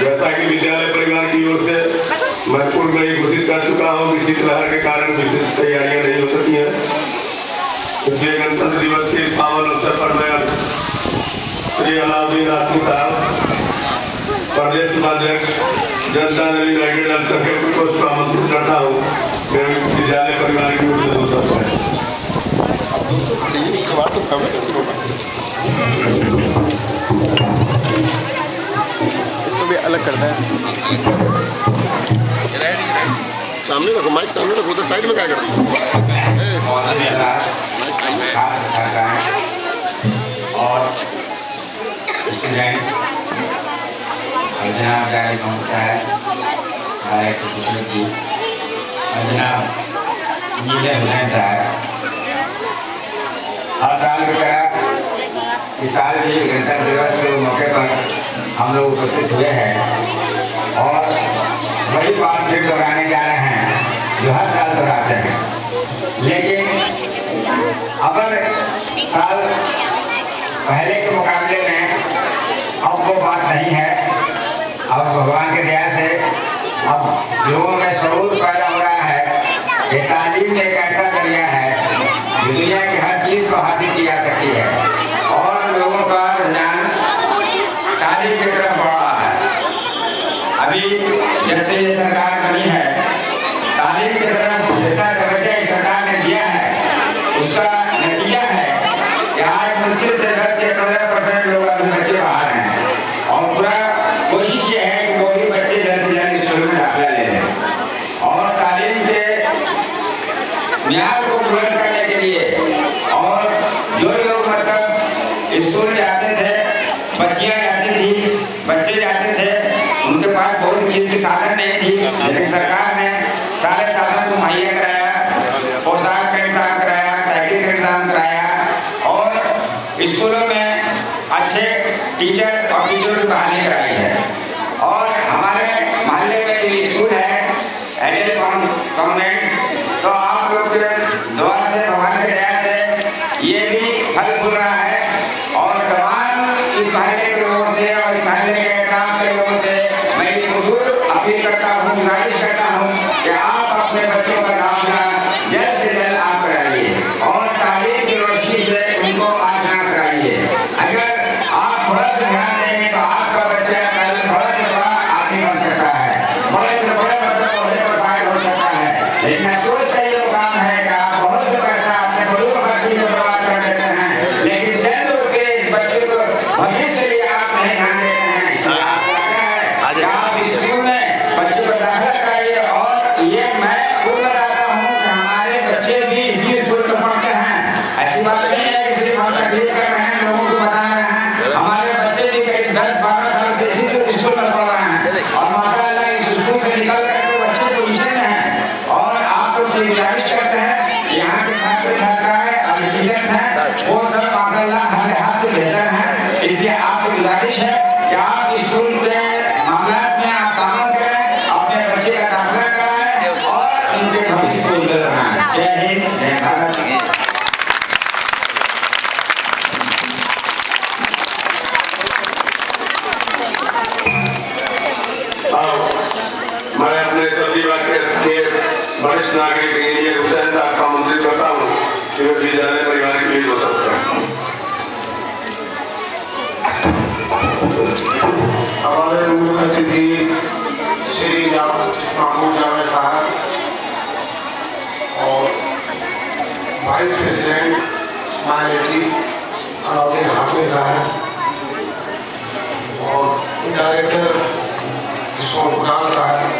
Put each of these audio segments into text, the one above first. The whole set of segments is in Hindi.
जैसा कि विद्यालय परिवार की ओर से मैं पूर्व में घोषित कर चुका हूँ कि शीतलहर के कारण विशेष तैयारियां नहीं हो सकी हैं, इसलिए गणतंत्र दिवस के पावन अवसर पर मैं श्री अलाउद्दीन राजपूत प्रदेश उपाध्यक्ष जनता दल यूनाइटेड को आमंत्रित करता हूँ। विद्यालय परिवार की ओर से अलग करता है सामने रखो, माइक सामने रखो, तो साइड में क्या करते हैं। हम लोग उपस्थित हुए हैं और वही बात फिर दोहराने जा रहे हैं जो हर साल दोहराते हैं, लेकिन अगर साल पहले के मुकाबले में अब वो बात नहीं है। अब भगवान की दया से अब लोगों में शऊर पैदा हो रहा है। ये तालीम एक ऐसा जरिया है जो दुनिया की हर चीज़ को हासिल की जा सकती है और लोगों का रुझान तालीम की तरफ बढ़ रहा है। अभी जैसे ये सरकार बनी है, तालीम की तरफ जितना तवज्जो सरकार ने दिया है उसका नतीजा है कि आज मुश्किल से 10 से 15% लोग अपने बच्चे बाहर हैं और पूरा कोशिश ये है कि वो भी बच्चे जल्द से जल्द स्कूल में दाखिला ले लें और तालीम के मियार को पूरा करने के लिए। और जो लोग मतलब स्कूल जाते थे, बच्चियाँ जाती थी, बच्चे जाते थे, उनके पास बहुत सी चीज़ की साधन नहीं थी, लेकिन सरकार ने सारे साधन मुहैया कराया, पोशाक का इंतजाम कराया, साइकिल का इंतजाम कराया और स्कूलों में अच्छे टीचर और टीचरों की बहाली कराई है। और हमारे मोहल्ले में ये स्कूल है आइडियल कॉन्वेंट, तो आप लोग के दुआ से, भगवान की दया से ये भी फल फूल रहा है और इस महीने के लोगों से और इस महीने के काम के लोगों से मैं जरूर अपील करता हूँ, गुजारिश करता हूँ कि आप अपने बच्चों का दाखिला जल्द से जल्द आप कराइए और तालीम की रोशनी से उनको आगाह कराइए। अगर आप थोड़ा सा ध्यान देंगे तो आपका बच्चा कल थोड़ा से बड़ा आदमी बन सकता है, बड़े से बड़े बच्चा बड़े प्रसार हो सकता है। लेकिन अफसोस का ये काम है कि आप बहुत से पैसा अपने बड़ों में बर्बाद कर देते हैं, लेकिन चैन के बच्चों को भविष्य लिए आप नहीं ध्यान देते हैं। आपका आप स्कूल में बच्चों को दाखिला कराइए और ये मैं खुद बताता हूँ कि हमारे बच्चे भी इसी स्कूल में पढ़ते हैं। ऐसी बात नहीं है कि सिर्फ हम तकलीफ कर रहे हैं, लोगों को बता रहे हैं। हमारे बच्चे भी करीब 10-12 साल से इसी स्कूल में पढ़ रहे हैं और माशाल्लाह इस स्कूल से निकल कर के बच्चे पोजिशन में हैं। और आप लोग से गुजारिश करते हैं, यहाँ के छात्र छात्राएं और टीचर्स हैं वो सब माशाल्लाह हमारे हाथ से बेहतर हैं। इसलिए आपसे गुजारिश है कि आप स्कूल के मामला में आप काम करें, अपने बच्चे का दाखिला कराएं और उनके भविष्य को उज्जवल बनाएं। जय हिंद, जय भारत। मैं अपने सभी वरिष्ठ नागरिक इंजीनियर हुसैन साहब का आमंत्रित करता हूँ कि वे विद्यालय परिवार के लिए हो सकते हैं। हमारे मुख्य अतिथि श्री जावेद महमूद साहब और vice president minority Alauddin Hafiz साहब और डायरेक्टर मुकाम साहब,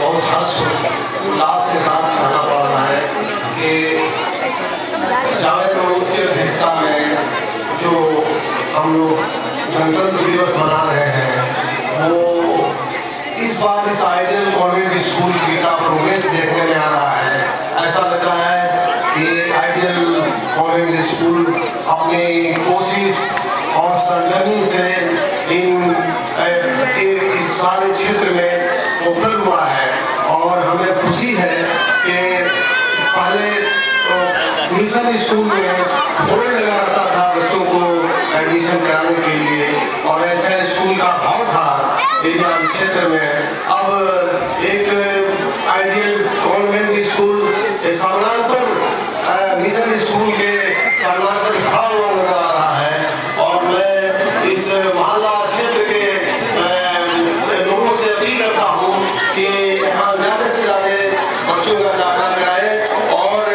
बहुत हर्ष उल्लास के साथ कहना पड़ रहा है कि जावेद महमूद की अध्यक्षता में जो हम लोग गणतंत्र दिवस मना रहे हैं वो इस बार इस आइडियल कॉन्वेंट स्कूल का प्रोग्रेस देखने में आ रहा है। ऐसा लग रहा है कि आइडियल कॉन्वेंट स्कूल अपने कोशिश और सरगर्मी से इन सारे क्षेत्र में उभर हुआ है और हमें खुशी है कि पहले मिशन स्कूल में होल्ड लगा रहता था बच्चों को एडमिशन कराने के लिए और ऐसा स्कूल का भाव था सेक्टर में अब एक आइडियल कॉन्वेंट स्कूल पर मिशन स्कूल के पर खड़ा हुआ नजर आ रहा है। और मैं इस मोहल्ला क्षेत्र के लोगों से अपील करता हूँ कि यहाँ ज़्यादा से ज़्यादा बच्चों का दाखिला कराएं और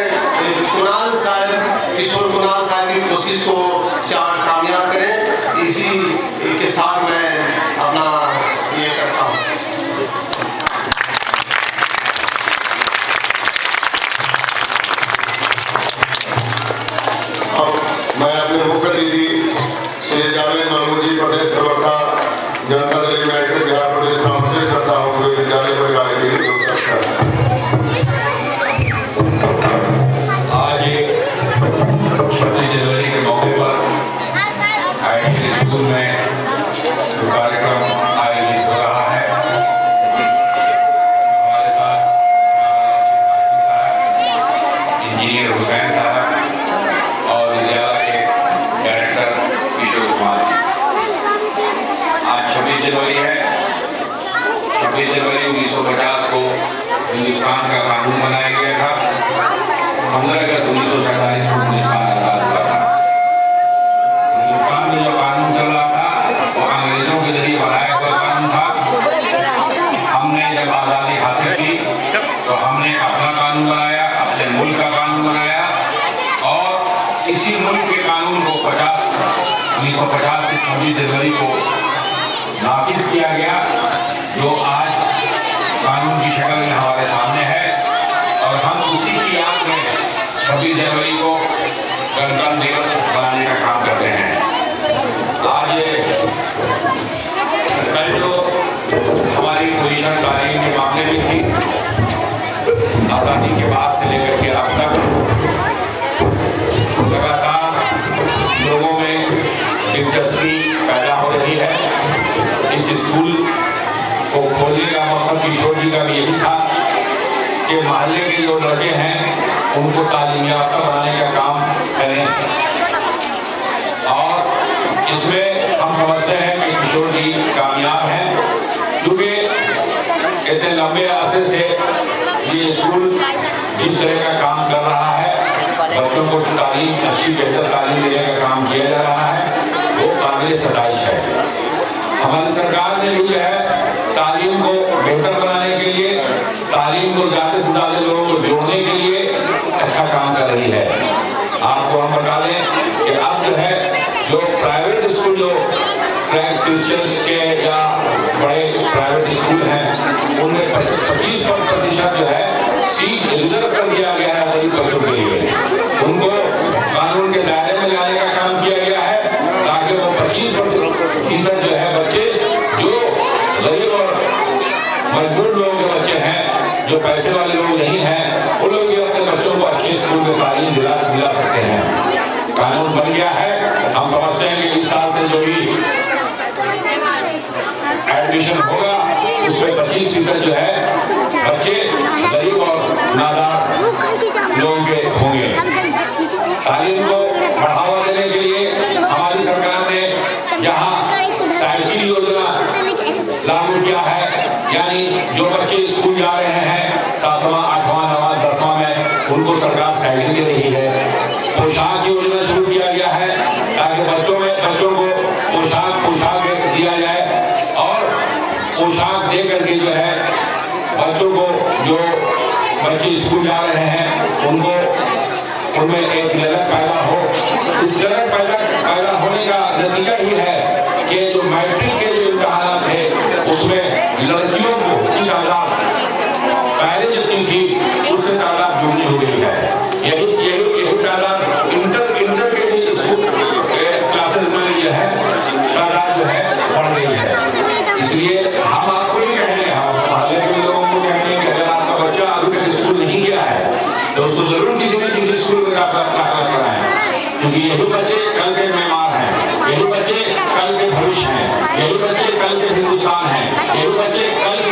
कुणाल साहब, किशोर कुणाल साहब की कोशिश को चार कामयाब करें। इसी के साथ मैं अपना ये करता हूँ। मैं अपने मुख्य अतिथि श्री जावेद महमूद जी, प्रदेश प्रवक्ता जनता दल यूनाइटेड बिहार प्रदेश का आमंत्रित करता हूँ कि विद्यालय परिवार के लिए आज 25 जनवरी के मौके पर आईडीएल स्कूल में कार्यक्रम आयोजित हो रहा है। हमारे साथ इंजीनियर हुसैन साहब और विद्यालय के डायरेक्टर किशोर कुमार। आज 26 जनवरी है। 26 जनवरी 1950 को हिंदुस्तान का कानून बनाया गया था। 15 अगस्त 1947 को हिंदुस्तान आजाद हुआ था। हिंदुस्तान में जो कानून चल रहा था अंग्रेजों के जरिए बनाया हुआ कानून था। हमने जब आज़ादी हासिल की तो हमने अपना कानून बनाया, अपने मुल्क का कानून बनाया और इसी मुल्क के कानून को 1950 से 26 जनवरी को नाफिज किया गया, जो आज कानून की शक्ल में हमारे सामने है। और हम उसी की याद में 26 जनवरी को गणतंत्र दिवस बनाने का काम करते हैं। आज कल जो हमारी पोजीशन तालीम के मामले में थी, आज़ादी के बाद से लेकर के अब तक लगातार लोगों में दिलचस्पी पैदा हो रही है। इस स्कूल को खोलने का मकसद किशोर जी का भी यही था कि मोहल्ले के जो लड़के हैं उनको तालीम याफ्ता बनाने का काम करें। और इसमें हम समझते हैं कि किशोर जी कामयाब हैं, क्योंकि इतने लंबे अरसे से ये स्कूल जिस तरह का काम कर रहा है, बच्चों को तालीम अच्छी बेहतर तालीम देने का काम किया जा रहा है, वो काबिल सताइश है। हमारी सरकार ने भी जो है तालीम को बेहतर बनाने के लिए, तालीम को ज़्यादा से ज़्यादा लोगों को जोड़ने के लिए अच्छा काम कर रही है। आपको हम बता दें कि अब जो है जो प्राइवेट स्कूल, जो क्रिश्चियंस के या बड़े प्राइवेट स्कूल हैं, उनमें 25% जो है सीट रिजर्व कर दिया गया है गरीब बच्चों के लिए। उनको कानून के दायरे में लाने का काम किया गया है ताकि वो 25% जो है बच्चे जो गरीब और मजबूर लोगों के बच्चे हैं, जो पैसे वाले लोग नहीं हैं, उन लोग अपने बच्चों को अच्छे स्कूल में तालीम दिला सकते हैं। कानून बन गया है। हम समझते हैं कि इस साल से जो भी एडमिशन होगा उसमें 25% जो है बच्चे गरीब और नादार लोगों के होंगे। तालीम को बढ़ावा देने के लिए हमारी सरकार ने यहाँ साइकिल योजना लागू किया है, यानी जो बच्चे स्कूल जा रहे हैं 7वां 8वां 9वां 10वां में, उनको सरकार साइकिल दे रही है। पोशाक योजना शुरू किया गया है ताकि बच्चों को पोशाक दिया जाए और पोशाक दे करके जो है बच्चों को, जो बच्चे स्कूल जा रहे हैं उनको, उनमें एक झलक पैदा हो। इस झलक पैदा होने का नतीजा ही है कि जो मैट्रिक के जो इम्तहान थे उसमें लड़कियों को तादाद पहले जितनी थी उससे तादाद दुगनी हो गई है। यही तादाद इंटर के लिए स्कूल क्लासेस में यह है तादाद जो है बढ़ रही है। इसलिए हम आपको भी कहेंगे, हम मोहल्ले के लोगों को कहेंगे कि अगर आपका बच्चा अभी तक स्कूल नहीं गया है तो उसको जरूर किसी ने किसी स्कूल में दाखिला कराएं, क्योंकि यही बच्चे कल के मेहमान हैं, यही बच्चे कल के भविष्य हैं, यही बच्चे कल के हिंदुस्तान हैं, यही बच्चे कल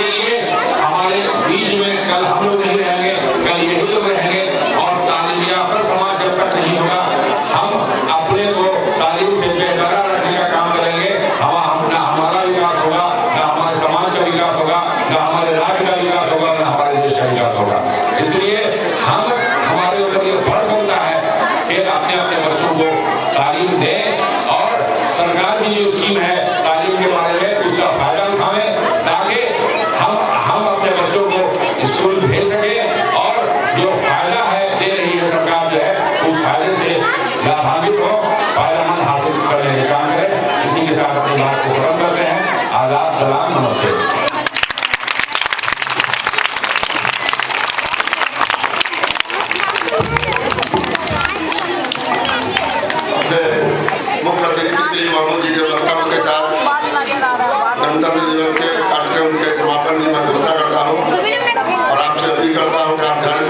फायदेमंद हासिल करने के काम करें। इसी के साथ अपनी बात को खत्म करते हैं। आदाब, सलाम, नमस्ते। कार्यक्रम के समापन में मैं घोषणा करता हूँ और आपसे अपील करता हूँ कि आप